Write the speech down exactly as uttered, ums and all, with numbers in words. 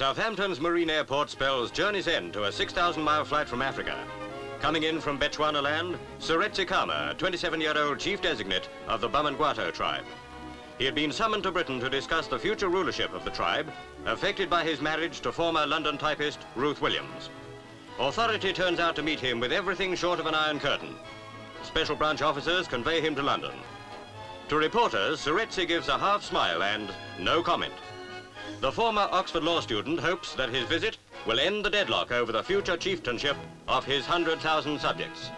Southampton's marine airport spells journey's end to a six thousand mile flight from Africa. Coming in from Bechuanaland, Seretse Khama, a twenty-seven-year-old chief-designate of the Bamangwato tribe. He had been summoned to Britain to discuss the future rulership of the tribe, affected by his marriage to former London typist Ruth Williams. Authority turns out to meet him with everything short of an iron curtain. Special branch officers convey him to London. To reporters, Seretse gives a half-smile and no comment. The former Oxford law student hopes that his visit will end the deadlock over the future chieftainship of his one hundred thousand subjects.